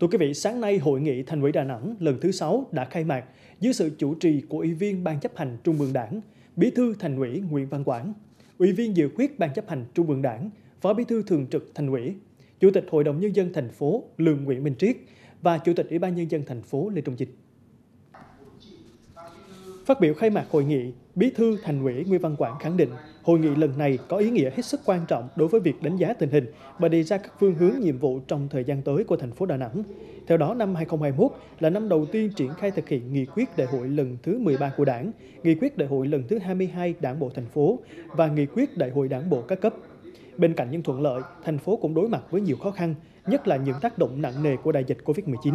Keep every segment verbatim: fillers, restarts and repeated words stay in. Thưa quý vị, sáng nay Hội nghị Thành ủy Đà Nẵng lần thứ sáu đã khai mạc dưới sự chủ trì của Ủy viên Ban chấp hành Trung ương Đảng, Bí thư Thành ủy Nguyễn Văn Quảng, Ủy viên Dự khuyết Ban chấp hành Trung ương Đảng, Phó Bí thư Thường trực Thành ủy, Chủ tịch Hội đồng Nhân dân thành phố Lương Nguyễn Minh Triết và Chủ tịch Ủy ban Nhân dân thành phố Lê Trung Dịch. Phát biểu khai mạc hội nghị, Bí thư Thành ủy Nguyễn Văn Quảng khẳng định hội nghị lần này có ý nghĩa hết sức quan trọng đối với việc đánh giá tình hình và đề ra các phương hướng nhiệm vụ trong thời gian tới của thành phố Đà Nẵng. Theo đó, năm hai không hai mốt là năm đầu tiên triển khai thực hiện nghị quyết đại hội lần thứ mười ba của Đảng, nghị quyết đại hội lần thứ hai mươi hai Đảng bộ thành phố và nghị quyết đại hội Đảng bộ các cấp. Bên cạnh những thuận lợi, thành phố cũng đối mặt với nhiều khó khăn, nhất là những tác động nặng nề của đại dịch Covid mười chín.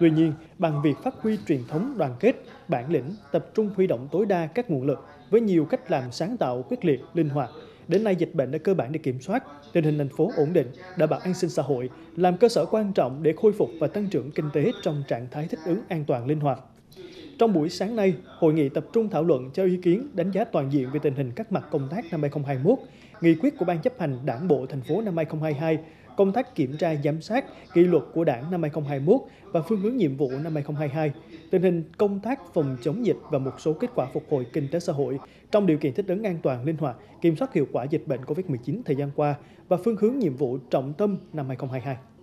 Tuy nhiên, bằng việc phát huy truyền thống đoàn kết, bản lĩnh, tập trung huy động tối đa các nguồn lực với nhiều cách làm sáng tạo, quyết liệt, linh hoạt, đến nay dịch bệnh đã cơ bản được kiểm soát, tình hình thành phố ổn định, đảm bảo an sinh xã hội, làm cơ sở quan trọng để khôi phục và tăng trưởng kinh tế trong trạng thái thích ứng an toàn linh hoạt. Trong buổi sáng nay, hội nghị tập trung thảo luận cho ý kiến đánh giá toàn diện về tình hình các mặt công tác năm hai không hai mốt, nghị quyết của Ban chấp hành Đảng bộ thành phố năm hai không hai hai, công tác kiểm tra giám sát, kỷ luật của Đảng năm hai không hai mốt và phương hướng nhiệm vụ năm hai không hai hai, tình hình công tác phòng chống dịch và một số kết quả phục hồi kinh tế xã hội trong điều kiện thích ứng an toàn linh hoạt, kiểm soát hiệu quả dịch bệnh Covid mười chín thời gian qua và phương hướng nhiệm vụ trọng tâm năm hai không hai hai.